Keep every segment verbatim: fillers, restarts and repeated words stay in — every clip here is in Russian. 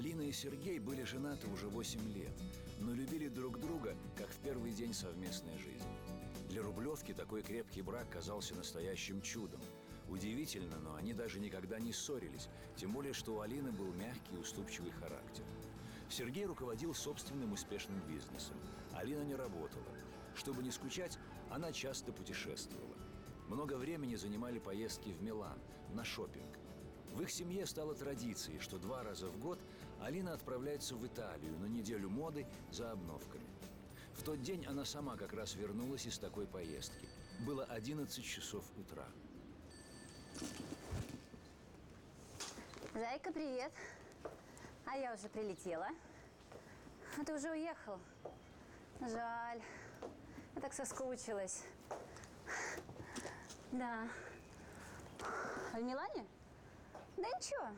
Алина и Сергей были женаты уже восемь лет, но любили друг друга, как в первый день совместной жизни. Для Рублевки такой крепкий брак казался настоящим чудом. Удивительно, но они даже никогда не ссорились, тем более, что у Алины был мягкий и уступчивый характер. Сергей руководил собственным успешным бизнесом. Алина не работала. Чтобы не скучать, она часто путешествовала. Много времени занимали поездки в Милан, на шопинг. В их семье стало традицией, что два раза в год Алина отправляется в Италию на неделю моды за обновками. В тот день она сама как раз вернулась из такой поездки. Было одиннадцать часов утра. Зайка, привет. А я уже прилетела. А ты уже уехал? Жаль. Я так соскучилась. Да. А в Милане? Да ничего.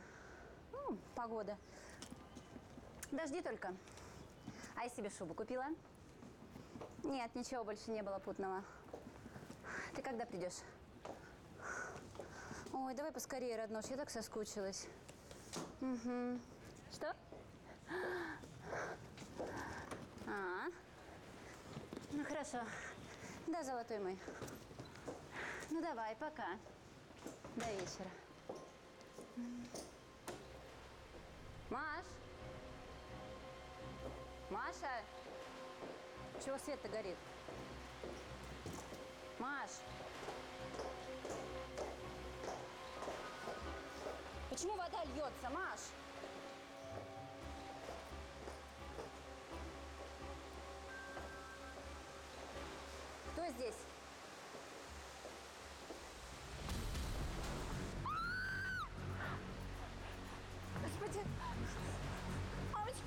Ну, погода. Дожди только. А я себе шубу купила. Нет, ничего больше не было путного. Ты когда придешь? Ой, давай поскорее, роднош, я так соскучилась. Угу. Что? А, ну хорошо. Да, золотой мой. Ну давай, пока. До вечера. Маш? Маша? Чего свет-то горит? Маш! Почему вода льется, Маш? Кто здесь? Господи! Мамочки!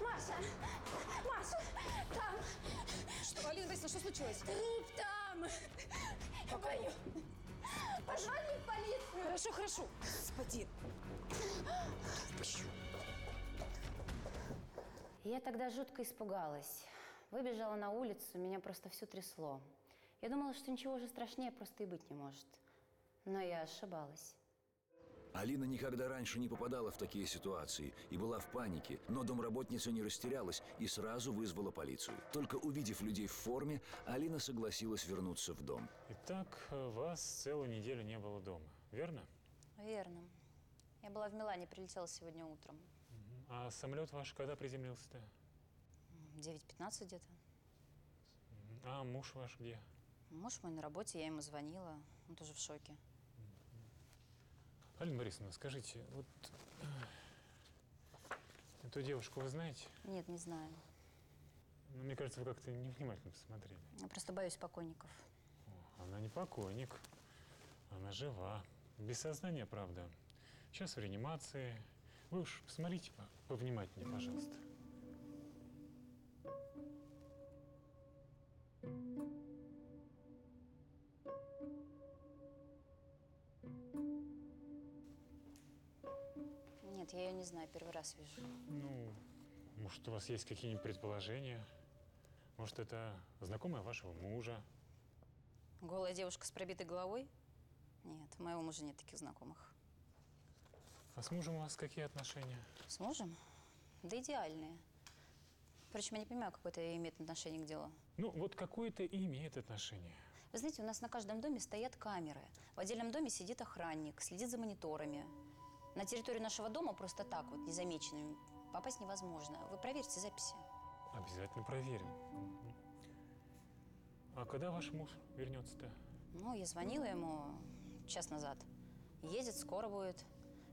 Маша! Маша! Там! Что, Алина Борисовна, что случилось? Труп там! Я боюсь! Позвони в полицию! Хорошо, хорошо! Господин! Я тогда жутко испугалась. Выбежала на улицу, меня просто все трясло. Я думала, что ничего уже страшнее просто и быть не может. Но я ошибалась. Алина никогда раньше не попадала в такие ситуации и была в панике, но домработница не растерялась и сразу вызвала полицию. Только увидев людей в форме, Алина согласилась вернуться в дом. Итак, вас целую неделю не было дома, верно? Верно. Я была в Милане, прилетела сегодня утром. А самолет ваш когда приземлился-то? девять пятнадцать где-то. А муж ваш где? Муж мой на работе, я ему звонила, он тоже в шоке. Алина Борисовна, скажите, вот эту девушку вы знаете? Нет, не знаю. Ну, мне кажется, вы как-то невнимательно посмотрели. Я просто боюсь покойников. О, она не покойник, она жива. Без сознания, правда. Сейчас в реанимации. Вы уж посмотрите повнимательнее, пожалуйста. Я ее не знаю, первый раз вижу. Ну, может, у вас есть какие-нибудь предположения? Может, это знакомая вашего мужа? Голая девушка с пробитой головой? Нет, у моего мужа нет таких знакомых. А с мужем у вас какие отношения? С мужем? Да идеальные. Впрочем, я не понимаю, какое это имеет отношение к делу. Ну, вот какое-то и имеет отношение. Вы знаете, у нас на каждом доме стоят камеры. В отдельном доме сидит охранник, следит за мониторами. На территорию нашего дома просто так вот, незамеченными, попасть невозможно. Вы проверьте записи. Обязательно проверим. А когда ваш муж вернется-то? Ну, я звонила ему час назад. Едет, скоро будет.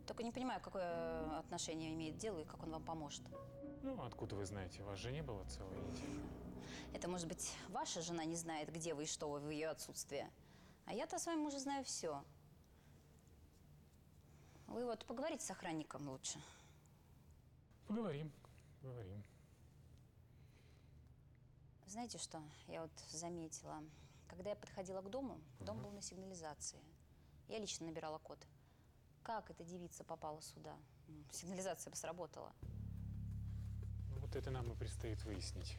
Только не понимаю, какое отношение имеет дело и как он вам поможет. Ну, откуда вы знаете? Вас же не было целую неделю. Это, может быть, ваша жена не знает, где вы и что вы в ее отсутствие. А я-то с вами уже знаю все. Вы вот поговорите с охранником лучше. Поговорим, поговорим. Знаете что, я вот заметила, когда я подходила к дому, угу. Дом был на сигнализации. Я лично набирала код. Как эта девица попала сюда? Сигнализация бы сработала. Ну, вот это нам и предстоит выяснить.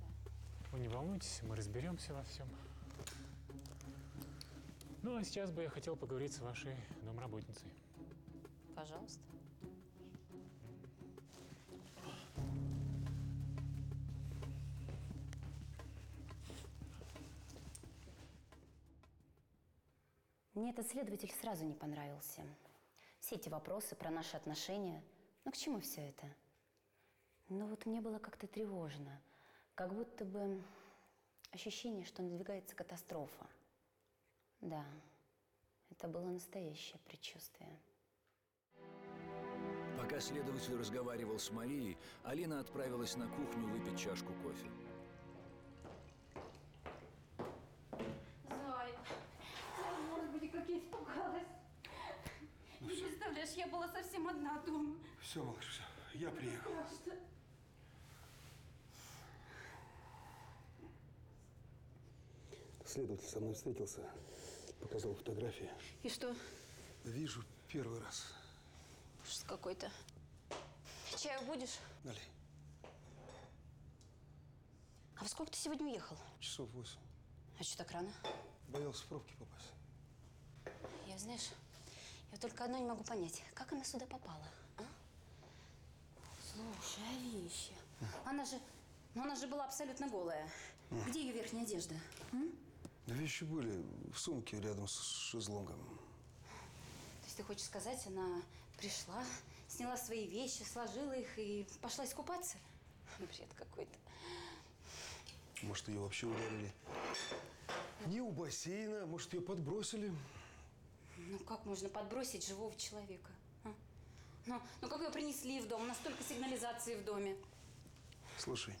Да. Вы не волнуйтесь, мы разберемся во всем. Ну, а сейчас бы я хотел поговорить с вашей домработницей. Пожалуйста. Мне этот следователь сразу не понравился. Все эти вопросы про наши отношения. Ну, к чему все это? Но вот мне было как-то тревожно. Как будто бы ощущение, что надвигается катастрофа. Да, это было настоящее предчувствие. Пока следователь разговаривал с Марией, Алина отправилась на кухню выпить чашку кофе. Зай, Зай, может быть, как я испугалась. Ну, не все. Представляешь, я была совсем одна дома. Все, малыш, все. Я приехал. Страшно. Следователь со мной встретился, показал фотографии. И что? Вижу первый раз. Ужас какой-то. Чаю будешь? Налей. А во сколько ты сегодня уехал? Часов восемь. А что так рано? Боялся в пробки попасть. Я, знаешь, я только одно не могу понять. Как она сюда попала, а? Слушай, а вещи? А? Она же, ну она же была абсолютно голая. А? Где ее верхняя одежда? М? Да вещи были в сумке рядом с шезлонгом. Ты хочешь сказать, она пришла, сняла свои вещи, сложила их и пошла искупаться? Бред какой-то. Может, ее вообще ударили? Не у бассейна, может, ее подбросили? Ну, как можно подбросить живого человека? А? Ну, ну, как ее принесли в дом? У нас столько сигнализации в доме. Слушай,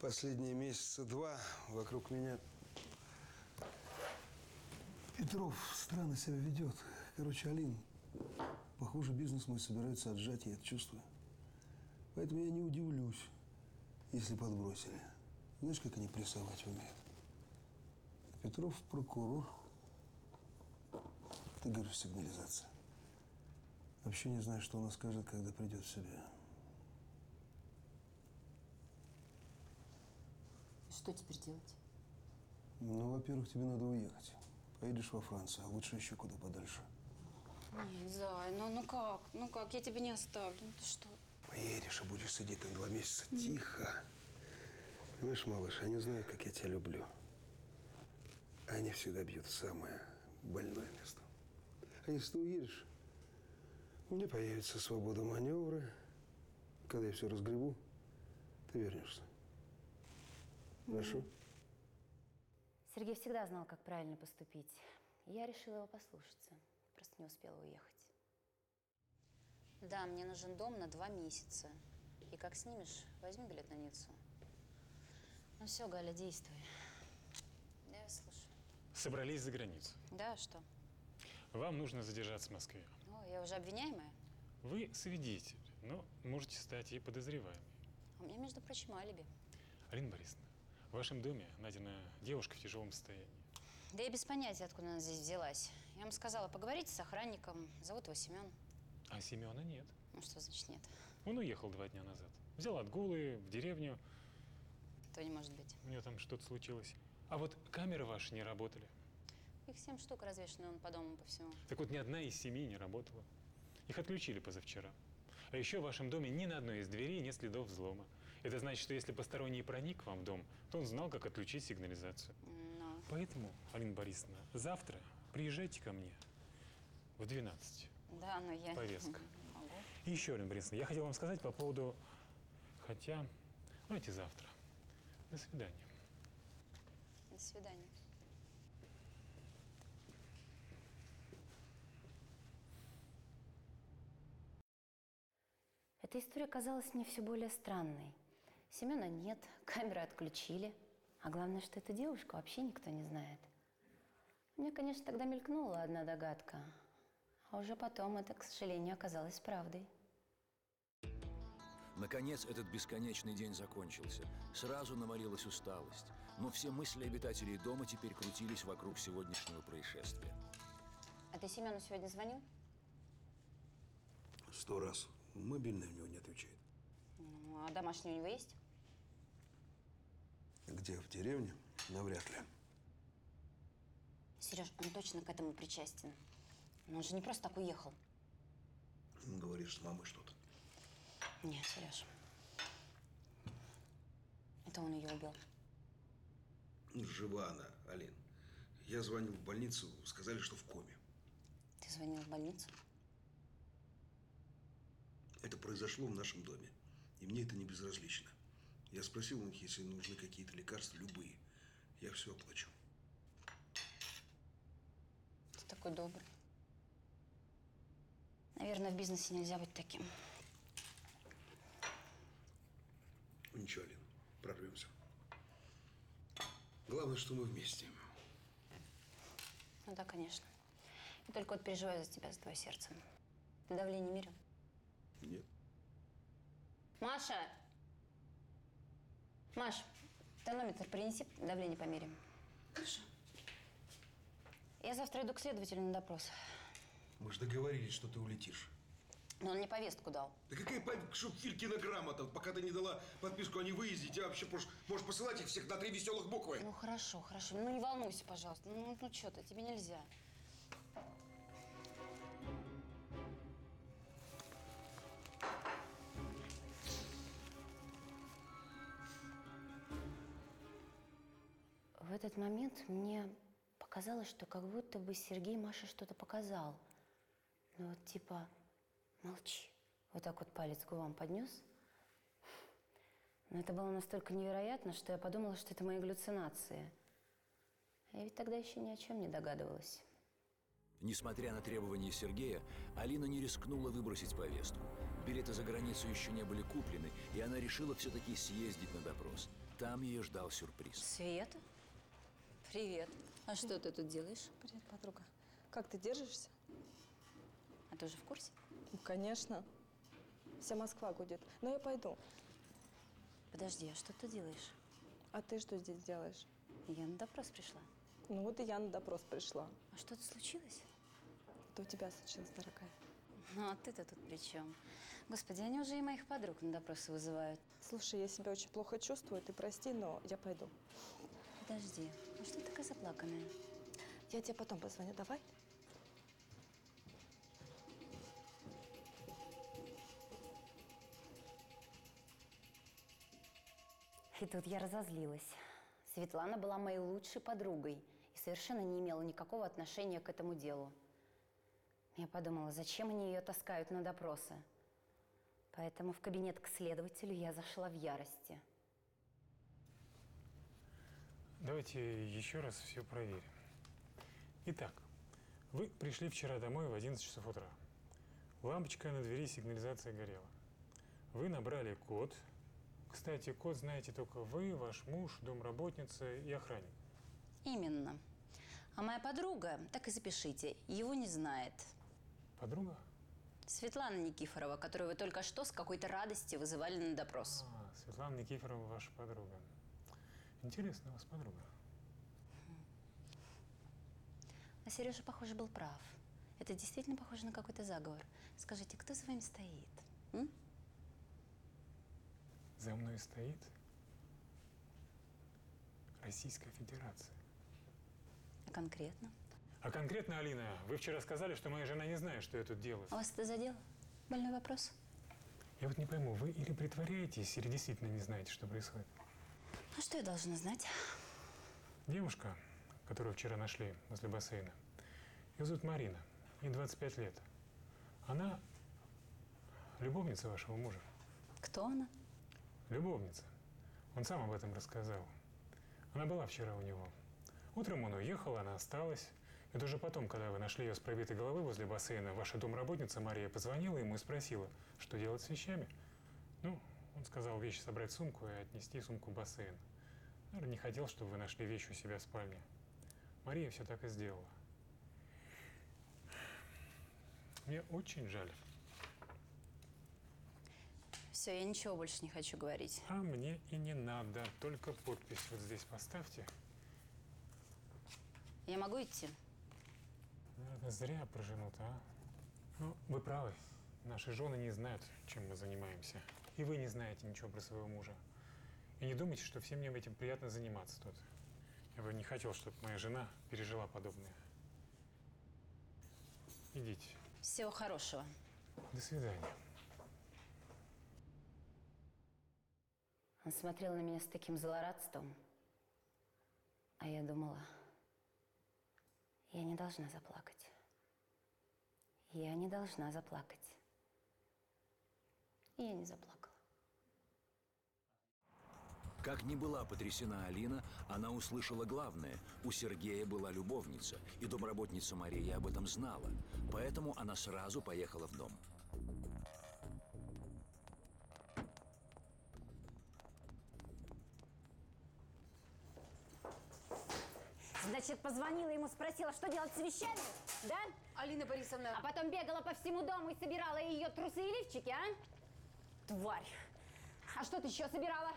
последние месяца два вокруг меня... Петров странно себя ведет. Короче, Алин, похоже, бизнес мой собирается отжать, я это чувствую. Поэтому я не удивлюсь, если подбросили. Знаешь, как они прессовать умеют? Петров прокурор. Ты говоришь, сигнализация. Вообще не знаю, что она скажет, когда придет в себя. Что теперь делать? Ну, во-первых, тебе надо уехать. Поедешь во Францию, а лучше еще куда подальше. Нет, Зай, ну, ну как? Ну как? Я тебя не оставлю. Ты что? Поедешь и будешь сидеть там два месяца. Нет. Тихо. Понимаешь, малыш, они знают, как я тебя люблю. Они всегда бьют в самое больное место. А если ты уедешь, у меня появится свобода маневра. Когда я все разгребу, ты вернешься. Хорошо? Mm-hmm. Сергей всегда знал, как правильно поступить. Я решила его послушаться. Просто не успела уехать. Да, мне нужен дом на два месяца. И как снимешь, возьми билет на Ниццу. Ну все, Галя, действуй. Да, я слушаю. Собрались за границу. Да, что? Вам нужно задержаться в Москве. О, я уже обвиняемая? Вы свидетель, но можете стать и подозреваемой. А у меня, между прочим, алиби. Алина Борисовна. В вашем доме найдена девушка в тяжелом состоянии. Да я без понятия, откуда она здесь взялась. Я вам сказала, поговорите с охранником. Зовут его Семен. А Семена нет. Ну, что значит нет? Он уехал два дня назад. Взял отгулы в деревню. То не может быть. У него там что-то случилось. А вот камеры ваши не работали. Их семь штук развешаны он по дому, по всему. Так вот, ни одна из семи не работала. Их отключили позавчера. А еще в вашем доме ни на одной из дверей нет следов взлома. Это значит, что если посторонний проник к вам в дом, то он знал, как отключить сигнализацию. Но... Поэтому, Алина Борисовна, завтра приезжайте ко мне в двенадцать. Да, но я... Повестка. Могу. И еще, Алина Борисовна, я хотел вам сказать по поводу... Хотя... Давайте завтра. До свидания. До свидания. Эта история казалась мне все более странной. Семена нет, камеры отключили. А главное, что эту девушку вообще никто не знает. Мне, конечно, тогда мелькнула одна догадка. А уже потом это, к сожалению, оказалось правдой. Наконец, этот бесконечный день закончился. Сразу навалилась усталость. Но все мысли обитателей дома теперь крутились вокруг сегодняшнего происшествия. А ты Семену сегодня звонил? Сто раз. Мобильный у него не отвечает. Ну, а домашний у него есть? Где? В деревне? Навряд ли. Сереж, он точно к этому причастен. Но он же не просто так уехал. Говоришь, с мамой что-то? Нет, Сереж. Это он ее убил. Жива она, Алин. Я звонил в больницу, сказали, что в коме. Ты звонил в больницу? Это произошло в нашем доме. И мне это не безразлично. Я спросил у них, если нужны какие-то лекарства, любые. Я все оплачу. Ты такой добрый. Наверное, в бизнесе нельзя быть таким. Ничего, Алин, прорвемся. Главное, что мы вместе. Ну да, конечно. Я только вот переживаю за тебя, за твое сердце. Ты давление мерил? Нет. Маша! Маш, тонометр принеси, давление померим. Хорошо. Я завтра иду к следователю на допрос. Мы же договорились, что ты улетишь. Но он мне повестку дал. Да какая повестка, чтоб Филькина грамота. Пока ты не дала подписку о невыезде, тебя вообще можешь, можешь посылать их всех на три веселых буквы. Ну хорошо, хорошо. Ну не волнуйся, пожалуйста. Ну, ну что ты, тебе нельзя. В этот момент мне показалось, что как будто бы Сергей Маше что-то показал. Ну вот типа молчи. Вот так вот палец к губам поднес. Но это было настолько невероятно, что я подумала, что это мои галлюцинации. Я ведь тогда еще ни о чем не догадывалась. Несмотря на требования Сергея, Алина не рискнула выбросить повестку. Билеты за границу еще не были куплены, и она решила все-таки съездить на допрос. Там ее ждал сюрприз. Света? Привет. А что ты тут делаешь? Привет, подруга. Как ты держишься? А ты уже в курсе? Ну, конечно. Вся Москва гудит. Но я пойду. Подожди, а что ты делаешь? А ты что здесь делаешь? Я на допрос пришла. Ну вот и я на допрос пришла. А что-то случилось? Это у тебя случилось, дорогая. Ну а ты-то тут при чем? Господи, они уже и моих подруг на допросы вызывают. Слушай, я себя очень плохо чувствую, ты прости, но я пойду. Подожди, ну что ты такая заплаканная? Я тебе потом позвоню, давай? И тут я разозлилась. Светлана была моей лучшей подругой и совершенно не имела никакого отношения к этому делу. Я подумала, зачем они ее таскают на допросы? Поэтому в кабинет к следователю я зашла в ярости. Давайте еще раз все проверим. Итак, вы пришли вчера домой в одиннадцать часов утра. Лампочка на двери сигнализации горела. Вы набрали код. Кстати, код знаете только вы, ваш муж, домработница и охранник. Именно. А моя подруга, так и запишите, его не знает. Подруга? Светлана Никифорова, которую вы только что с какой-то радости вызывали на допрос. А, Светлана Никифорова, ваша подруга. Интересно, у вас подруга. А Сережа, похоже, был прав. Это действительно похоже на какой-то заговор. Скажите, кто за вами стоит? М? За мной стоит Российская Федерация. А конкретно? А конкретно, Алина, вы вчера сказали, что моя жена не знает, что я тут делаю. А вас это задело? Больной вопрос. Я вот не пойму, вы или притворяетесь, или действительно не знаете, что происходит? А что я должна знать? Девушка, которую вчера нашли возле бассейна, ее зовут Марина, ей двадцать пять лет. Она любовница вашего мужа. Кто она? Любовница. Он сам об этом рассказал. Она была вчера у него. Утром он уехал, она осталась. И уже потом, когда вы нашли ее с пробитой головой возле бассейна, ваша домработница Мария позвонила ему и спросила, что делать с вещами. Ну. Он сказал вещи собрать в сумку и отнести сумку в бассейн. Наверное, не хотел, чтобы вы нашли вещи у себя в спальне. Мария все так и сделала. Мне очень жаль. Все, я ничего больше не хочу говорить. А мне и не надо. Только подпись вот здесь поставьте. Я могу идти? Наверное, зря проженут, а? Ну, вы правы. Наши жены не знают, чем мы занимаемся. И вы не знаете ничего про своего мужа. И не думайте, что всем мне этим приятно заниматься тут. Я бы не хотел, чтобы моя жена пережила подобное. Идите. Всего хорошего. До свидания. Он смотрел на меня с таким злорадством, а я думала, я не должна заплакать. Я не должна заплакать. И я не заплакала. Как ни была потрясена Алина, она услышала главное – у Сергея была любовница, и домработница Мария об этом знала, поэтому она сразу поехала в дом. Значит, позвонила ему, спросила, что делать с вещами, да? Алина Борисовна… А потом бегала по всему дому и собирала ее трусы и лифчики, а? Тварь! А что ты еще собирала?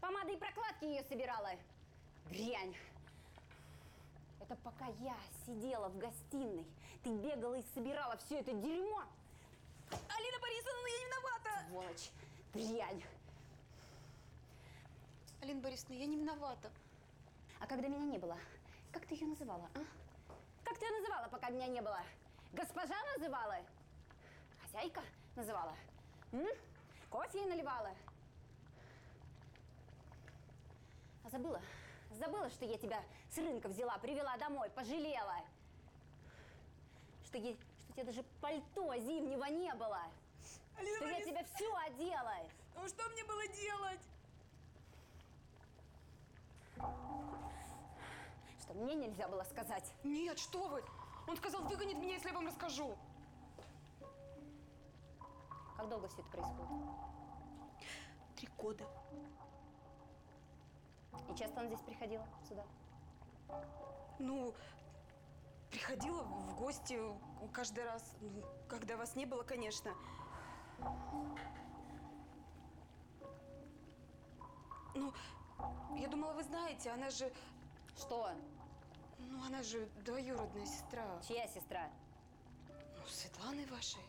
Помады и прокладки ее собирала. Дрянь. Это пока я сидела в гостиной, ты бегала и собирала все это дерьмо. Алина Борисовна, я не виновата. Сволочь. Дрянь. Алина Борисовна, я не виновата. А когда меня не было, как ты ее называла, а? Как ты ее называла, пока меня не было? Госпожа называла? Хозяйка называла? М? Кофе ей наливала? А забыла? Забыла, что я тебя с рынка взяла, привела домой, пожалела. Что, я, что у тебя даже пальто зимнего не было. Алина что Борис... я тебя все одела. Ну что мне было делать? Что мне нельзя было сказать? Нет, что вы! Он сказал, выгонит меня, если я вам расскажу. Как долго все это происходит? Три года. И часто он здесь приходил, сюда? Ну, приходила в гости каждый раз, когда вас не было, конечно. Ну, я думала, вы знаете, она же… Что? Ну, она же двоюродная сестра. Чья сестра? Ну, Светланы вашей.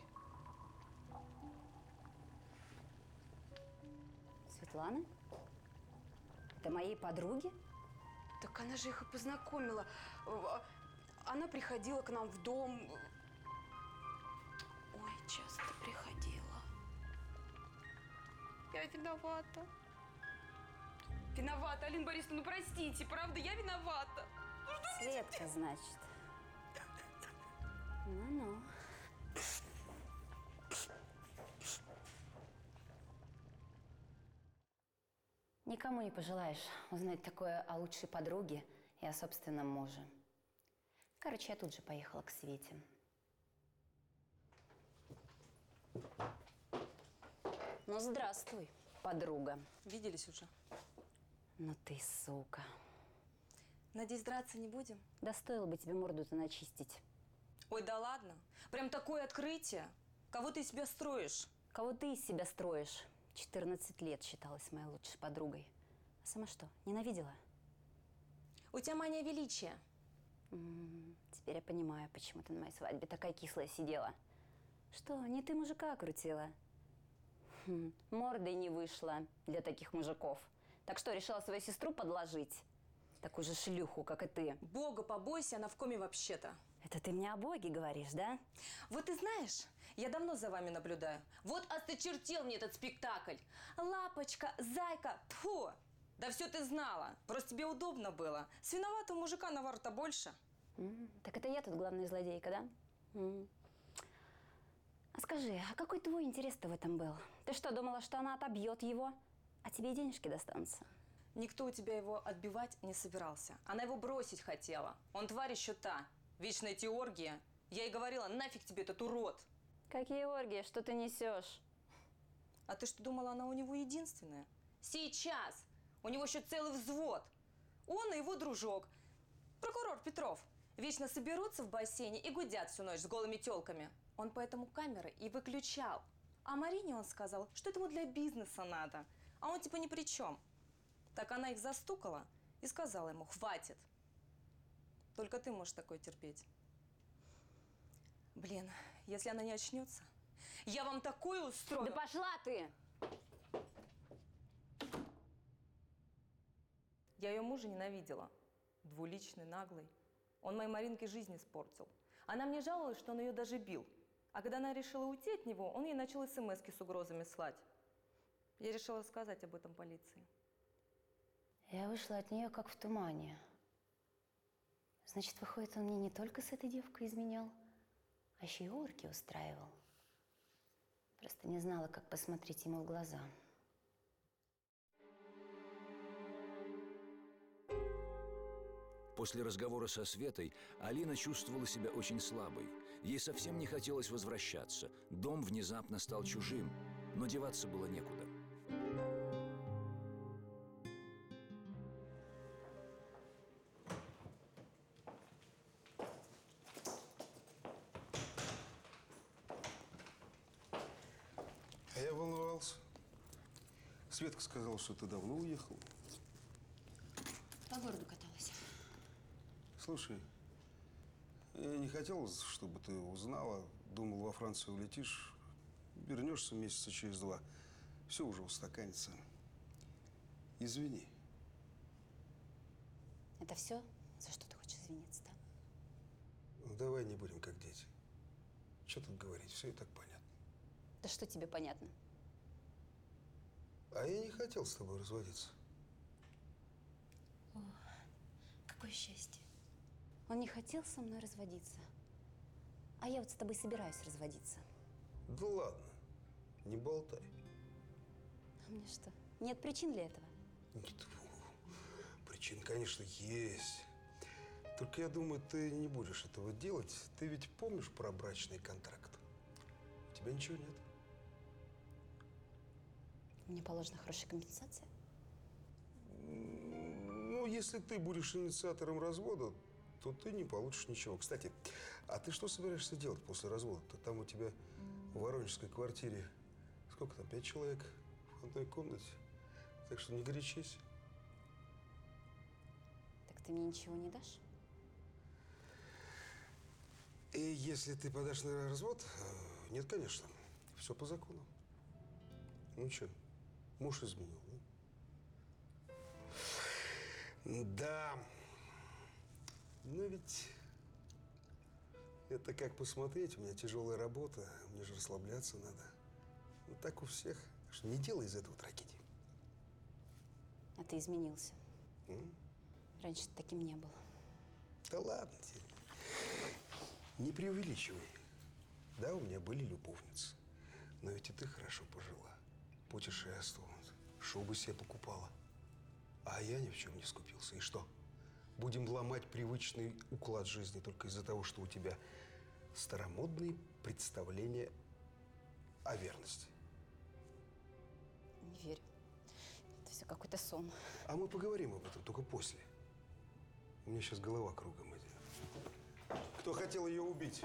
Светланы? Это моей подруги? Так она же их и познакомила. Она приходила к нам в дом. Ой, часто приходила. Я виновата. Виновата, Алина Борисовна, ну простите, правда, я виновата. Ну, что Светка, значит. Ну-ну. Никому не пожелаешь узнать такое о лучшей подруге и о собственном муже. Короче, я тут же поехала к Свете. Ну, здравствуй, подруга. Виделись уже? Ну ты, сука. Надеюсь, драться не будем? Да стоило бы тебе морду-то начистить. Ой, да ладно. Прям такое открытие. Кого ты из себя строишь? Кого ты из себя строишь? четырнадцать лет считалась моей лучшей подругой. А сама что, ненавидела? У тебя мания величия. М-м, теперь я понимаю, почему ты на моей свадьбе такая кислая сидела. Что, не ты мужика крутила? Хм, мордой не вышла для таких мужиков. Так что, решила свою сестру подложить? Такую же шлюху, как и ты. Бога побойся, она в коме вообще-то. Это ты мне о Боге говоришь, да? Вот ты знаешь, я давно за вами наблюдаю. Вот осточертел мне этот спектакль. Лапочка, зайка, тьфу! Да все ты знала. Просто тебе удобно было. С виноватого мужика навар-то больше. Mm, так это я тут главная злодейка, да? Mm. А скажи, а какой твой интерес-то в этом был? Ты что, думала, что она отобьет его, а тебе и денежки достанутся? Никто у тебя его отбивать не собирался. Она его бросить хотела. Он тварь еще та. Вечная оргия. Я ей говорила, нафиг тебе этот урод. Какие оргии? Что ты несешь? А ты что, думала, она у него единственная? Сейчас! У него еще целый взвод. Он и его дружок. Прокурор Петров. Вечно соберутся в бассейне и гудят всю ночь с голыми телками. Он поэтому камеры и выключал. А Марине он сказал, что это ему для бизнеса надо. А он типа ни при чем. Так она их застукала и сказала ему, хватит. Только ты можешь такое терпеть. Блин, если она не очнется, я вам такое устрою. Да пошла ты! Я ее мужа ненавидела. двуличный, наглый. Он моей Маринке жизнь испортил. Она мне жаловалась, что он ее даже бил. А когда она решила уйти от него, он ей начал смс-ки с угрозами слать. Я решила рассказать об этом полиции. Я вышла от нее как в тумане. Значит, выходит, он мне не только с этой девкой изменял, а еще и орки устраивал. Просто не знала, как посмотреть ему в глаза. После разговора со Светой Алина чувствовала себя очень слабой. Ей совсем не хотелось возвращаться. Дом внезапно стал чужим, но деваться было некуда. А я волновался. Светка сказала, что ты давно уехала. По городу каталась. Слушай, я не хотел, чтобы ты узнала. Думал, во Францию улетишь, вернешься месяца через два. Все уже устаканится. Извини. Это все? За что ты хочешь извиниться, да? Ну, давай не будем как дети. Что тут говорить? Все и так понятно. Да что тебе понятно? А я не хотел с тобой разводиться. О, какое счастье. Он не хотел со мной разводиться, а я вот с тобой собираюсь разводиться. Да ладно, не болтай. А мне что, нет причин для этого? Нет, причин, конечно, есть. Только я думаю, ты не будешь этого делать. Ты ведь помнишь про брачный контракт? У тебя ничего нет. Мне положена хорошая компенсация? Ну, если ты будешь инициатором развода, то ты не получишь ничего. Кстати, а ты что собираешься делать после развода-то? Там у тебя в воронежской квартире сколько там, пять человек в одной комнате? Так что не горячись. Так ты мне ничего не дашь? И если ты подашь на развод, нет, конечно. Все по закону. Ну что, муж изменил, да? Да. Ну ведь это как посмотреть, у меня тяжелая работа, мне же расслабляться надо. Ну так у всех, что не делай из этого трагедии. А ты изменился. М? Раньше таким не было. Да ладно тебе. Не преувеличивай. Да, у меня были любовницы, но ведь и ты хорошо пожила. Путешествовала, шубы себе покупала. А я ни в чем не скупился. И что? Будем ломать привычный уклад жизни только из-за того, что у тебя старомодные представления о верности. Не верю. Это все какой-то сон. А мы поговорим об этом только после. У меня сейчас голова кругом идет. Кто хотел ее убить?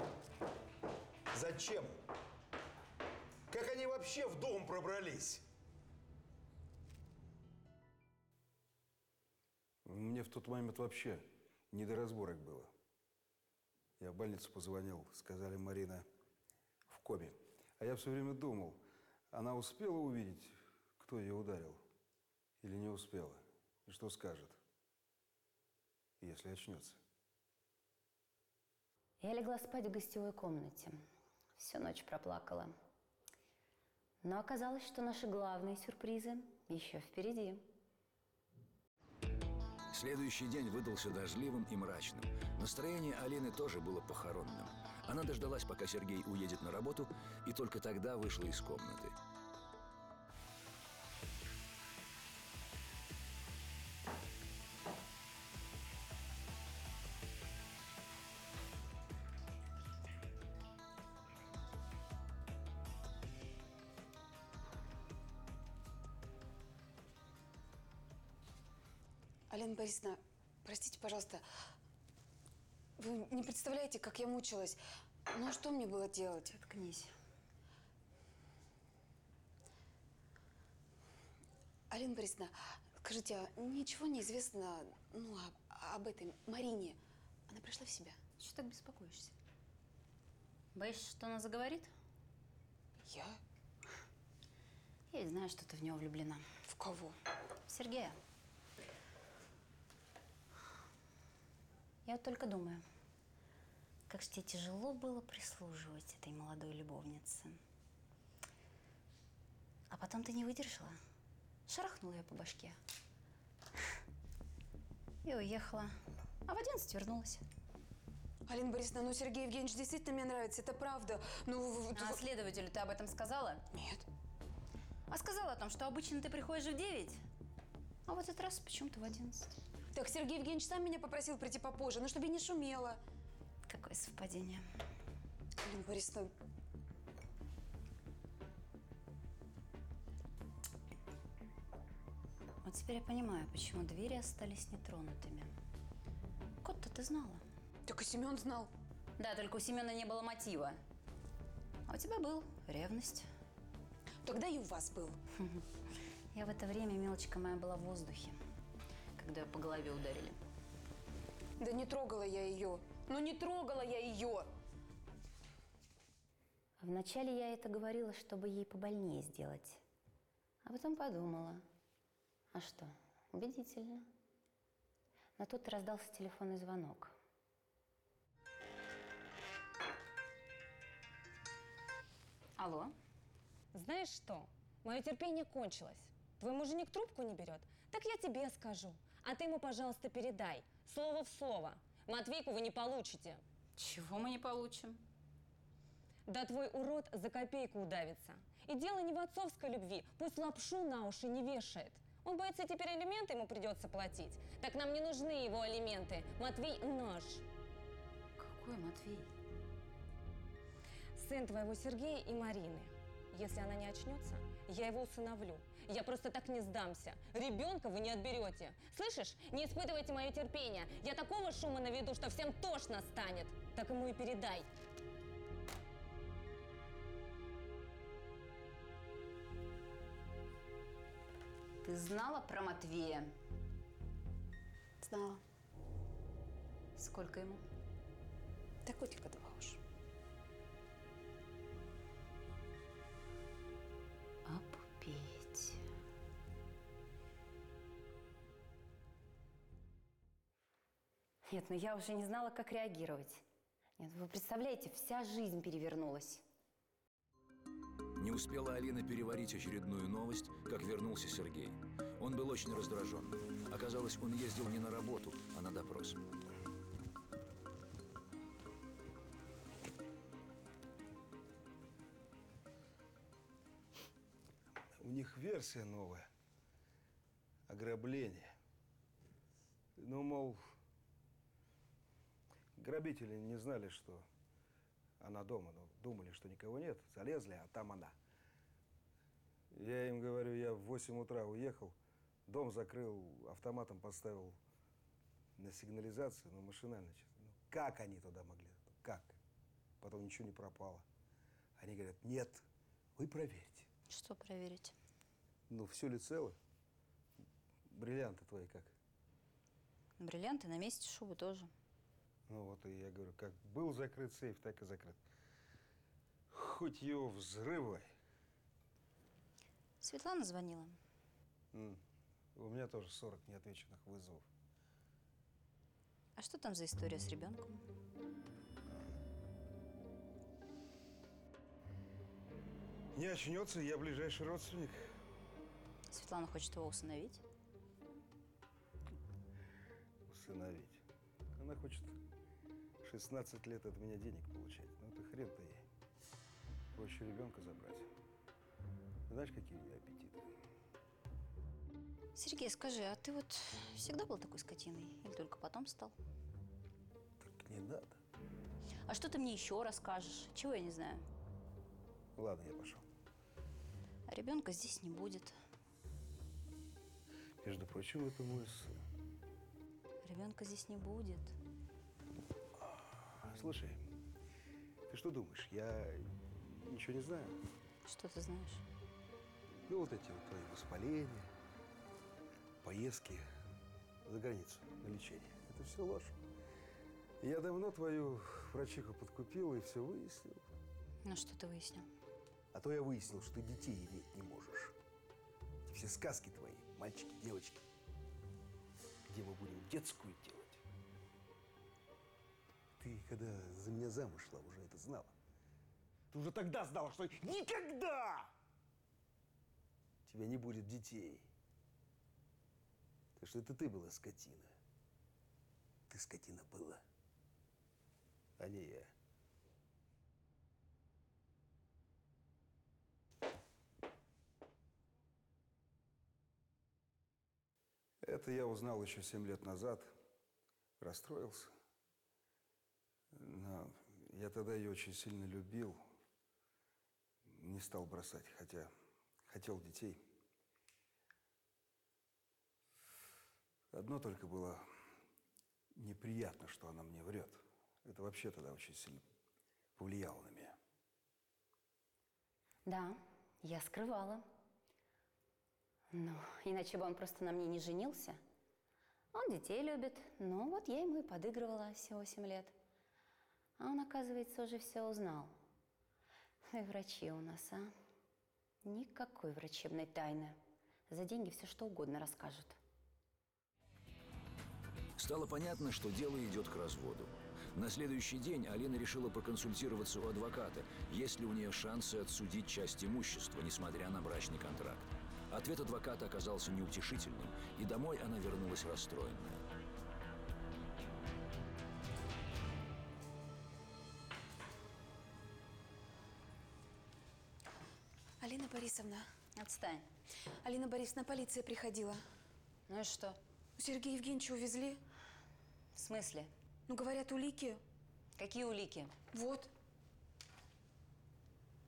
Зачем? Как они вообще в дом пробрались? Мне в тот момент вообще не до разборок было. Я в больницу позвонил, сказали, Марина в коме. А я все время думал, она успела увидеть, кто ее ударил, или не успела, и что скажет, если очнется. Я легла спать в гостевой комнате. Всю ночь проплакала. Но оказалось, что наши главные сюрпризы еще впереди. Следующий день выдался дождливым и мрачным. Настроение Алины тоже было похоронным. Она дождалась, пока Сергей уедет на работу, и только тогда вышла из комнаты. Алина Борисовна, простите, пожалуйста, вы не представляете, как я мучилась. Ну, что мне было делать? Откнись. Алина Борисовна, скажите, а ничего не известно, ну, а, об этой Марине? Она пришла в себя? Чего так беспокоишься? Боишься, что она заговорит? Я? Я и знаю, что ты в него влюблена. В кого? В Сергея. Я вот только думаю, как же тебе тяжело было прислуживать этой молодой любовнице. А потом ты не выдержала, шарахнула ее по башке и уехала. А в одиннадцать вернулась. Алина Борисовна, ну Сергей Евгеньевич действительно мне нравится, это правда. Ну, а тут... следователю ты об этом сказала? Нет. А сказала о том, что обычно ты приходишь в девять, а в этот раз почему-то в одиннадцать. Так Сергей Евгеньевич сам меня попросил прийти попозже, ну чтобы я не шумела. Какое совпадение. Алина Борисовна. Вот теперь я понимаю, почему двери остались нетронутыми. Код-то ты знала. Так и Семен знал. Да, только у Семена не было мотива. А у тебя был ревность. Тогда и у вас был. Я в это время, мелочка моя, была в воздухе, когда ее по голове ударили. Да не трогала я ее. Ну не трогала я ее! Вначале я это говорила, чтобы ей побольнее сделать. А потом подумала. А что, убедительно. Но тут раздался телефонный звонок. Алло. Знаешь что? Мое терпение кончилось. Твой муженек трубку не берет? Так я тебе скажу. А ты ему, пожалуйста, передай. Слово в слово. Матвейку вы не получите. Чего мы не получим? Да твой урод за копейку удавится. И дело не в отцовской любви. Пусть лапшу на уши не вешает. Он боится, теперь алименты ему придется платить. Так нам не нужны его алименты. Матвей наш. Какой Матвей? Сын твоего Сергея и Марины. Если она не очнется, я его усыновлю. Я просто так не сдамся. Ребенка вы не отберете. Слышишь? Не испытывайте мое терпение. Я такого шума наведу, что всем тошно станет. Так ему и передай. Ты знала про Матвея? Знала. Сколько ему? Да котика два уж. Опупеть. Нет, ну я уже не знала, как реагировать. Нет, вы представляете, вся жизнь перевернулась. Не успела Алина переварить очередную новость, как вернулся Сергей. Он был очень раздражен. Оказалось, он ездил не на работу, а на допрос. У них версия новая. Ограбление. Ну, мол, грабители не знали, что она дома. Но думали, что никого нет. Залезли, а там она. Я им говорю, я в восемь утра уехал. Дом закрыл, автоматом поставил на сигнализацию, но ну, машинально. Ну, как они туда могли? Как? Потом ничего не пропало. Они говорят, нет, вы проверьте. Что проверить? Ну, все ли цело? Бриллианты твои как? Бриллианты на месте, шубы тоже. Ну вот и я говорю, как был закрыт сейф, так и закрыт. Хоть его взрывай. Светлана звонила. Mm. У меня тоже сорок неотвеченных вызовов. А что там за история с ребенком? Не очнется, я ближайший родственник. Светлана хочет его усыновить? Усыновить? Она хочет шестнадцать лет от меня денег получать. Ну, это хрен-то ей. Проще ребенка забрать. Знаешь, какие у меня аппетиты? Сергей, скажи, а ты вот всегда был такой скотиной? Или только потом стал? Так не надо. А что ты мне еще расскажешь? Чего я не знаю? Ладно, я пошел. А ребенка здесь не будет. Между прочим, это мой сын. Ребенка здесь не будет. Слушай, ты что думаешь? Я ничего не знаю. Что ты знаешь? Ну, вот эти вот твои воспаления, поездки за границу на лечение. Это все ложь. Я давно твою врачиху подкупил и все выяснил. Ну, что ты выяснил? А то я выяснил, что детей иметь не можешь. И все сказки твои, мальчики, девочки. Где мы будем детскую делать? Ты, когда за меня замуж шла, уже это знала. Ты уже тогда знала, что никогда у тебя не будет детей. Так что это ты была скотина. Ты скотина была, а не я. Это я узнал еще семь лет назад, расстроился. Но я тогда ее очень сильно любил, не стал бросать, хотя хотел детей. Одно только было неприятно, что она мне врет. Это вообще тогда очень сильно повлияло на меня. Да, я скрывала. Ну, иначе бы он просто на мне не женился. Он детей любит, но вот я ему и подыгрывала все восемь лет. А он, оказывается, уже все узнал. И врачи у нас, а? Никакой врачебной тайны. За деньги все что угодно расскажут. Стало понятно, что дело идет к разводу. На следующий день Алина решила проконсультироваться у адвоката, есть ли у нее шансы отсудить часть имущества, несмотря на брачный контракт. Ответ адвоката оказался неутешительным, и домой она вернулась расстроенная. Алина Борисовна. Отстань. Алина Борисовна, полиция приходила. Ну и что? Сергея Евгеньевича увезли. В смысле? Ну, говорят, улики. Какие улики? Вот.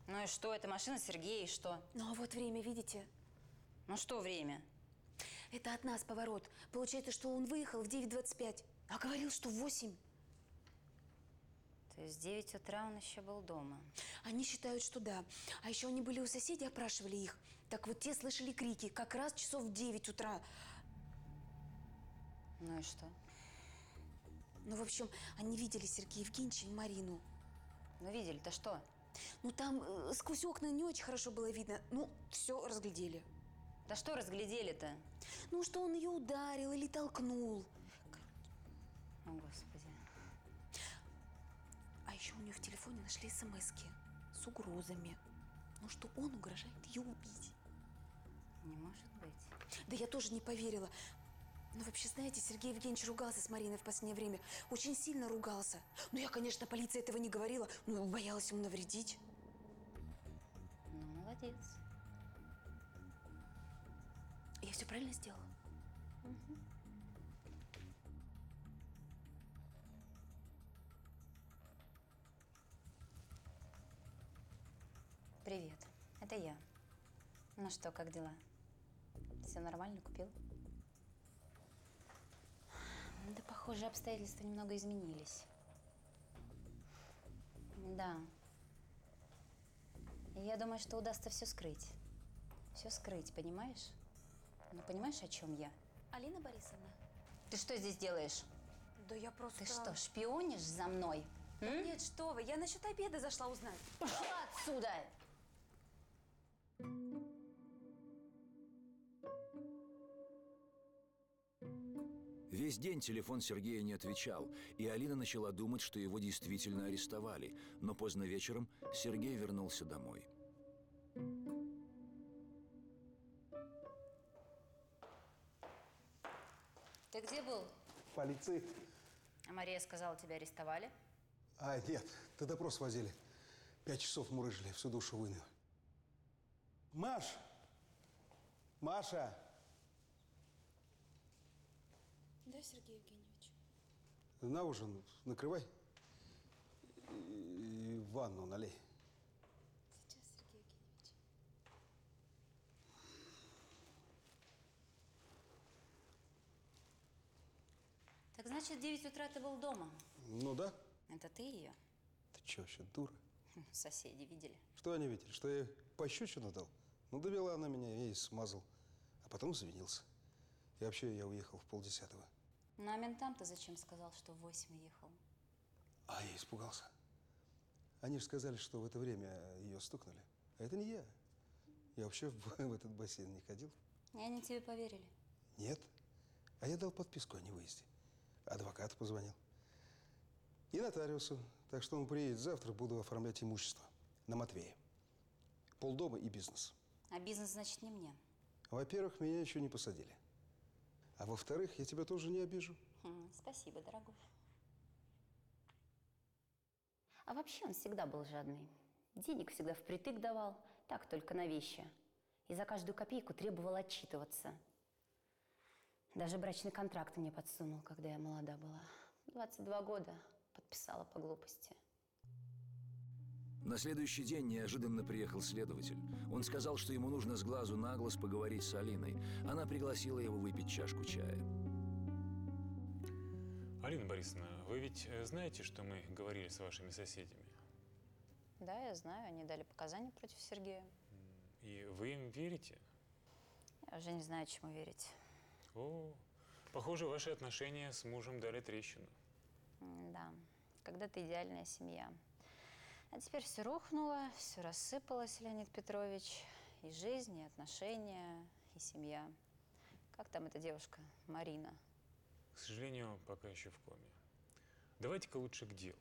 Ну и что? Это машина Сергея, и что? Ну, а вот время, видите? Ну, что время? Это от нас поворот. Получается, что он выехал в девять двадцать пять, а говорил, что в восемь. То есть в девять утра он еще был дома? Они считают, что да. А еще они были у соседей, опрашивали их. Так вот те слышали крики как раз часов в девять утра. Ну и что? Ну, в общем, они видели Сергея Евгеньевича и Марину. Ну, видели-то что? Ну, там э, сквозь окна не очень хорошо было видно. Ну, все разглядели. Да что разглядели-то? Ну, что он ее ударил или толкнул. О, Господи. А еще у нее в телефоне нашли смс-ки с угрозами. Ну, что он угрожает ее убить. Не может быть. Да я тоже не поверила. Ну, вообще, знаете, Сергей Евгеньевич ругался с Мариной в последнее время. Очень сильно ругался. Ну, я, конечно, полиции этого не говорила, но боялась ему навредить. Ну, молодец. Я все правильно сделала? Угу. Привет. Это я. Ну что, как дела? Все нормально? Купил? Да, похоже, обстоятельства немного изменились. Да. Я думаю, что удастся все скрыть. Все скрыть, понимаешь? Ну, понимаешь, о чем я? Алина Борисовна. Ты что здесь делаешь? Да я просто… Ты что, шпионишь за мной? Да нет, что вы, я насчет обеда зашла узнать. Пошла отсюда! Весь день телефон Сергея не отвечал, и Алина начала думать, что его действительно арестовали. Но поздно вечером Сергей вернулся домой. Ты где был? В полиции. А Мария сказала, тебя арестовали? А, нет, ты допрос возили. Пять часов мурыжили, всю душу вынул. Маш! Маша! Да, Сергей Евгеньевич. На ужин накрывай и ванну налей. Сейчас, Сергей Евгеньевич. Так значит, в девять утра ты был дома? Ну да. Это ты ее? Ты че вообще, дура? Соседи видели. Что они видели? Что я пощечину дал? Ну, довела она меня, я ей смазал. А потом извинился. И вообще я уехал в полдесятого. Ну, а ментам-то зачем сказал, что в восемь ехал? А я испугался. Они же сказали, что в это время ее стукнули. А это не я. Я вообще в, в этот бассейн не ходил. И они тебе поверили? Нет. А я дал подписку о невыезде. Адвокат позвонил. и нотариусу. Так что он приедет завтра, буду оформлять имущество на Матвея. Полдома и бизнес. А бизнес, значит, не мне. Во-первых, меня еще не посадили. А во-вторых, я тебя тоже не обижу. Хм, спасибо, дорогой. А вообще он всегда был жадный. Денег всегда впритык давал, так только на вещи. И за каждую копейку требовал отчитываться. Даже брачный контракт мне подсунул, когда я молода была. двадцать два года подписала по глупости. На следующий день неожиданно приехал следователь. Он сказал, что ему нужно с глазу на глаз поговорить с Алиной. Она пригласила его выпить чашку чая. Алина Борисовна, вы ведь знаете, что мы говорили с вашими соседями? Да, я знаю. Они дали показания против Сергея. И вы им верите? Я уже не знаю, чему верить. О, похоже, ваши отношения с мужем дали трещину. Да, когда-то идеальная семья. А теперь все рухнуло, все рассыпалось, Леонид Петрович. И жизнь, и отношения, и семья. Как там эта девушка, Марина? К сожалению, пока еще в коме. Давайте-ка лучше к делу.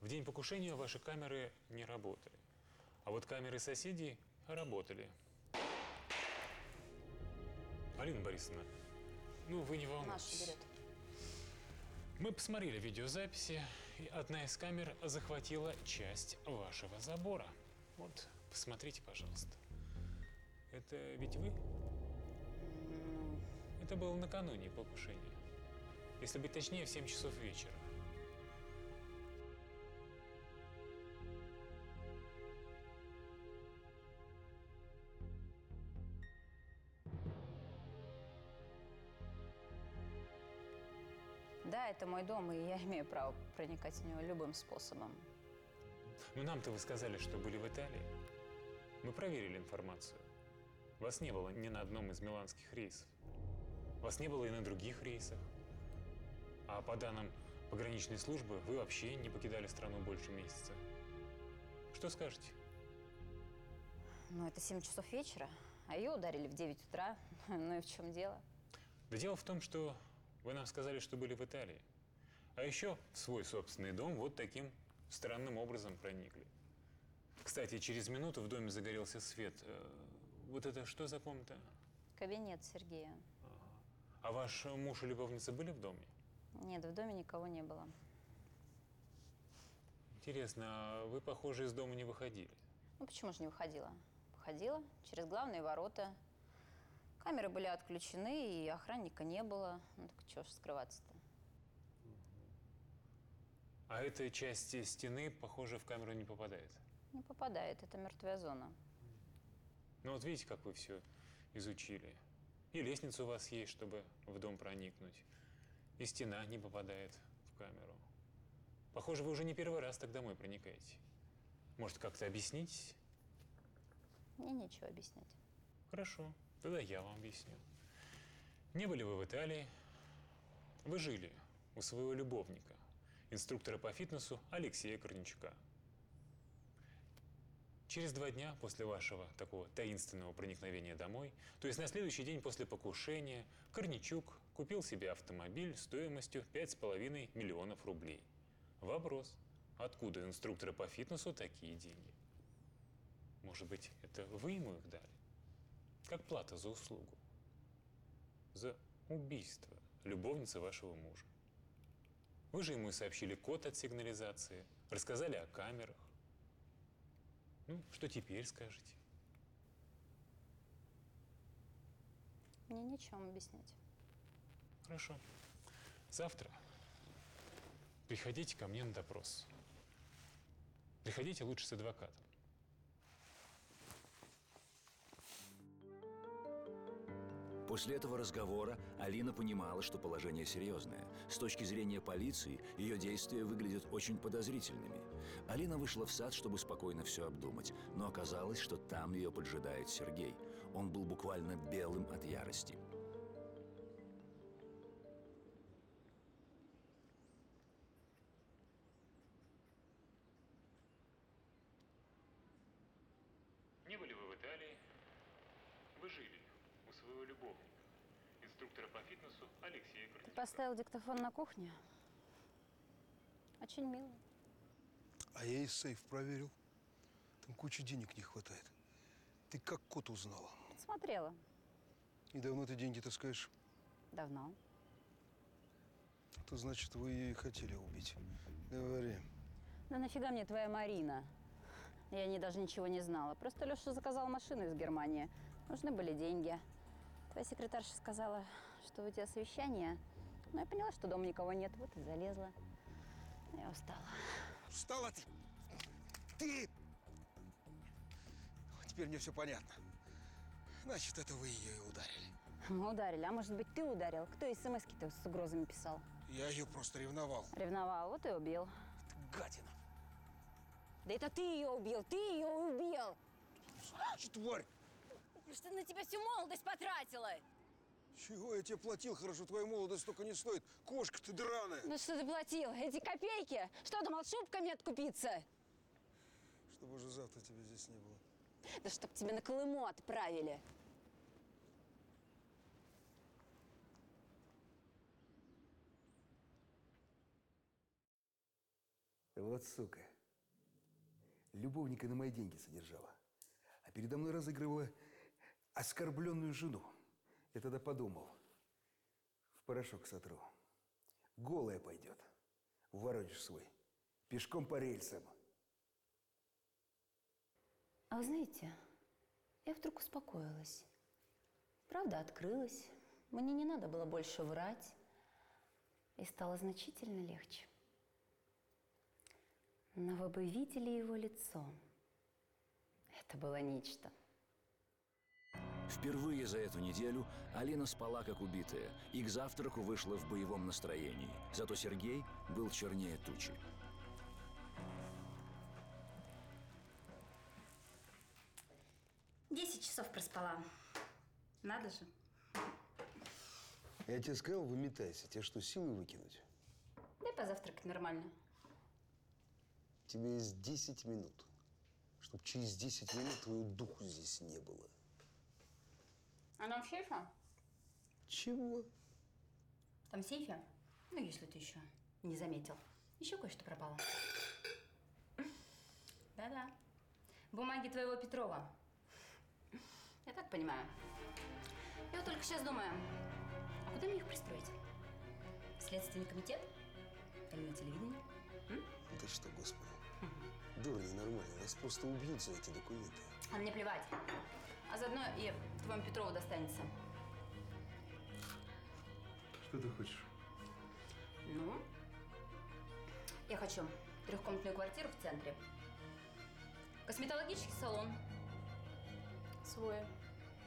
В день покушения ваши камеры не работали. А вот камеры соседей работали. Алина Борисовна, ну вы не волнуйтесь. Наша берет. Мы посмотрели видеозаписи, и одна из камер захватила часть вашего забора. Вот, посмотрите, пожалуйста. Это ведь вы? Это было накануне покушения. Если быть точнее, в семь часов вечера. Да, это мой дом, и я имею право проникать в него любым способом. Но нам-то вы сказали, что были в Италии. Мы проверили информацию. Вас не было ни на одном из миланских рейсов. Вас не было и на других рейсах. А по данным пограничной службы, вы вообще не покидали страну больше месяца. Что скажете? Ну, это семь часов вечера, а ее ударили в девять утра. Ну и в чем дело? Да дело в том, что... Вы нам сказали, что были в Италии. А еще в свой собственный дом вот таким странным образом проникли. Кстати, через минуту в доме загорелся свет. Вот это что за комната? Кабинет Сергея. А ваш муж и любовница были в доме? Нет, в доме никого не было. Интересно, вы, похоже, из дома не выходили? Ну, почему же не выходила? Выходила через главные ворота. Камеры были отключены, и охранника не было. Ну так чего ж скрываться-то? А эта часть стены, похоже, в камеру не попадает? Не попадает, это мертвая зона. Ну вот видите, как вы все изучили. И лестница у вас есть, чтобы в дом проникнуть. И стена не попадает в камеру. Похоже, вы уже не первый раз так домой проникаете. Может, как-то объяснить? Мне нечего объяснять. Хорошо. Тогда я вам объясню. Не были вы в Италии, вы жили у своего любовника, инструктора по фитнесу Алексея Корничука. Через два дня после вашего такого таинственного проникновения домой, то есть на следующий день после покушения, Корничук купил себе автомобиль стоимостью пять с половиной миллионов рублей. Вопрос, откуда у инструктора по фитнесу такие деньги? Может быть, это вы ему их дали? Как плата за услугу, за убийство любовницы вашего мужа. Вы же ему и сообщили код от сигнализации, рассказали о камерах. Ну, что теперь скажете? Мне нечем объяснять. Хорошо. Завтра приходите ко мне на допрос. Приходите лучше с адвокатом. После этого разговора Алина понимала, что положение серьезное. С точки зрения полиции, ее действия выглядят очень подозрительными. Алина вышла в сад, чтобы спокойно все обдумать. Но оказалось, что там ее поджидает Сергей. Он был буквально белым от ярости. Не были вы в Италии? Вы жили у своего любовника, инструктора по фитнесу Алексея Корничука. Ты поставил диктофон на кухне? Очень мило. А я и сейф проверил. Там куча денег не хватает. Ты как кот узнала? Смотрела. И давно ты деньги таскаешь? Давно. Это значит, вы ее и хотели убить. Говори. Да нафига мне твоя Марина? Я о ней даже ничего не знала. Просто Леша заказал машину из Германии. Нужны были деньги. Твоя секретарша сказала, что у тебя совещание. Но я поняла, что дома никого нет. Вот и залезла. Я устала. Устала ты? Ты! Теперь мне все понятно. Значит, это вы ее и ударили. Мы ударили. А может быть, ты ударил? Кто смс-ки-то с угрозами писал? Я ее просто ревновал. Ревновал, вот и убил. Это гадина. Да это ты ее убил! Ты ее убил! Значит, тварь! Что на тебя всю молодость потратила? Чего? Я тебе платил, хорошо, твоя молодость столько не стоит. Кошка ты драная. Ну что ты платил? Эти копейки? Что, думал, шубками откупиться? Чтобы уже завтра тебя здесь не было. Да чтоб тебя на Колыму отправили. Вот сука. Любовника на мои деньги содержала. А передо мной разыгрывала оскорбленную жену. Я тогда подумал, в порошок сотру. Голая пойдет. В Воронеж свой. Пешком по рельсам. А вы знаете, я вдруг успокоилась. Правда открылась. Мне не надо было больше врать. И стало значительно легче. Но вы бы видели его лицо. Это было нечто. Впервые за эту неделю Алина спала как убитая и к завтраку вышла в боевом настроении. Зато Сергей был чернее тучи. Десять часов проспала. Надо же. Я тебе сказал, выметайся. Тебе что, силы выкинуть? Дай позавтракать нормально. Тебе есть десять минут, чтобы через десять минут твоего духу здесь не было. А нам в сейфе? Чего? Там в сейфе? Ну, если ты еще не заметил. Еще кое-что пропало. Да-да. Бумаги твоего Петрова. Я так понимаю. Я вот только сейчас думаю, а куда мне их пристроить? В Следственный комитет? Или на телевидении? М? Да что, господи. Дура ненормальная. Нас просто убьют за эти документы. А мне плевать. А заодно и твоему Петрову достанется. Что ты хочешь? Ну, я хочу трехкомнатную квартиру в центре, косметологический салон. Свой.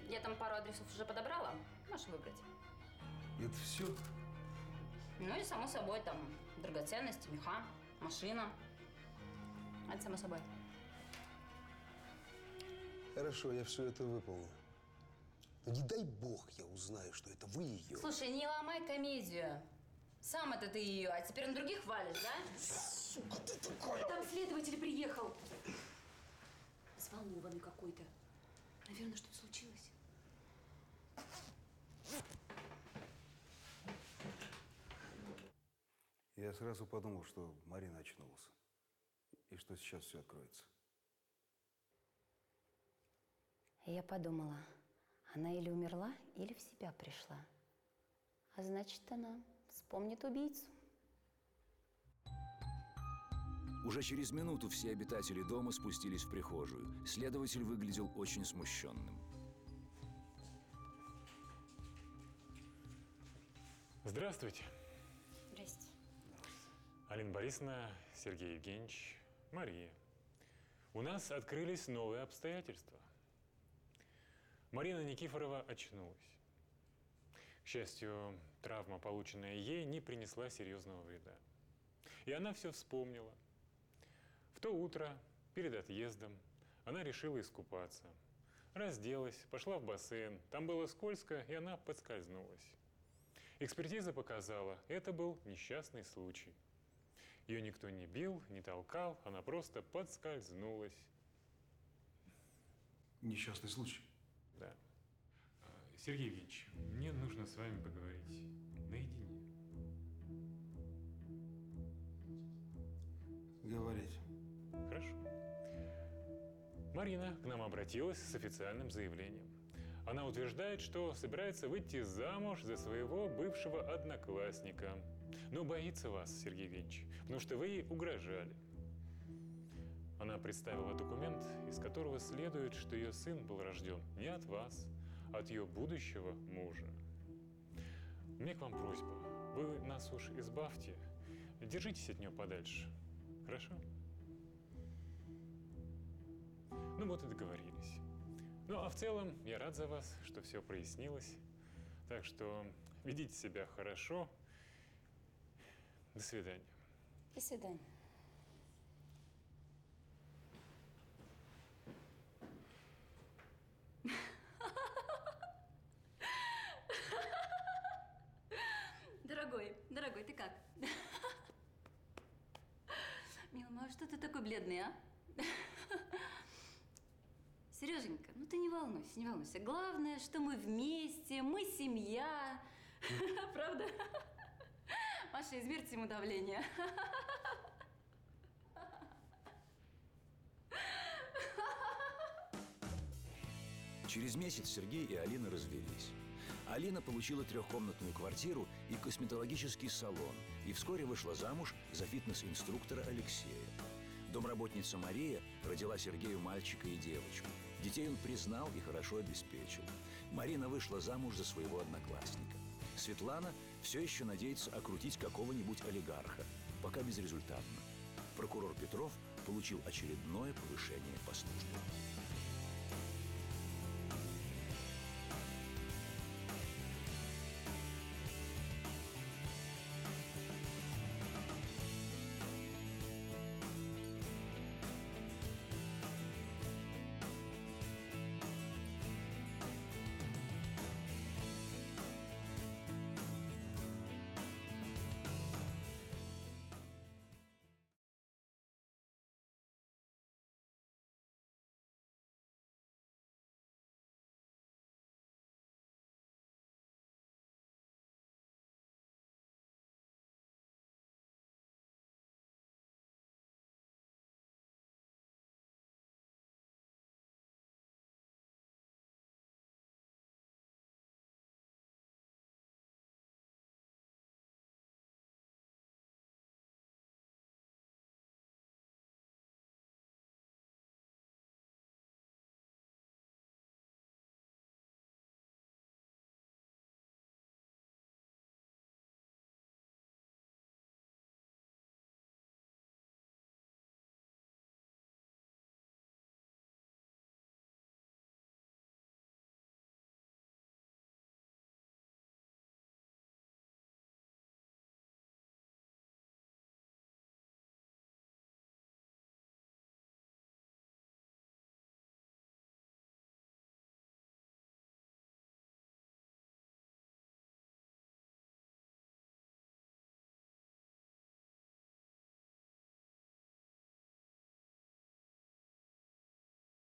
Я там пару адресов уже подобрала. Можешь выбрать. Это все? Ну и, само собой, там драгоценности, меха, машина. Это само собой. Хорошо, я все это выполню. Но не дай бог я узнаю, что это вы ее… Слушай, не ломай комедию. Сам это ты ее, а теперь на других валишь, да? Сука, ты такая… Там следователь приехал. Взволнованный какой-то. Наверное, что-то случилось. Я сразу подумал, что Марина очнулась. И что сейчас все откроется. Я подумала, она или умерла, или в себя пришла. А значит, она вспомнит убийцу. Уже через минуту все обитатели дома спустились в прихожую. Следователь выглядел очень смущенным. Здравствуйте. Здрасте. Алина Борисовна, Сергей Евгеньевич, Мария. У нас открылись новые обстоятельства. Марина Никифорова очнулась. К счастью, травма, полученная ей, не принесла серьезного вреда. И она все вспомнила. В то утро, перед отъездом, она решила искупаться. Разделась, пошла в бассейн. Там было скользко, и она подскользнулась. Экспертиза показала, это был несчастный случай. Ее никто не бил, не толкал, она просто подскользнулась. Несчастный случай? Да. Сергей Евгеньевич, мне нужно с вами поговорить наедине. говорить. Хорошо. Марина к нам обратилась с официальным заявлением. Она утверждает, что собирается выйти замуж за своего бывшего одноклассника. Но боится вас, Сергей Евгеньевич, потому что вы ей угрожали. Она представила документ, из которого следует, что ее сын был рожден не от вас, а от ее будущего мужа. У меня к вам просьба. Вы нас уж избавьте. Держитесь от нее подальше. Хорошо? Ну вот и договорились. Ну а в целом я рад за вас, что все прояснилось. Так что ведите себя хорошо. До свидания. До свидания. Дорогой, дорогой, ты как? Мил, ну а что ты такой бледный, а? Сереженька, ну ты не волнуйся, не волнуйся. Главное, что мы вместе, мы семья. Правда? Маша, измерьте ему давление. Через месяц Сергей и Алина развелись. Алина получила трехкомнатную квартиру и косметологический салон, и вскоре вышла замуж за фитнес-инструктора Алексея. Домработница Мария родила Сергею мальчика и девочку. Детей он признал и хорошо обеспечил. Марина вышла замуж за своего одноклассника. Светлана все еще надеется окрутить какого-нибудь олигарха, пока безрезультатно. Прокурор Петров получил очередное повышение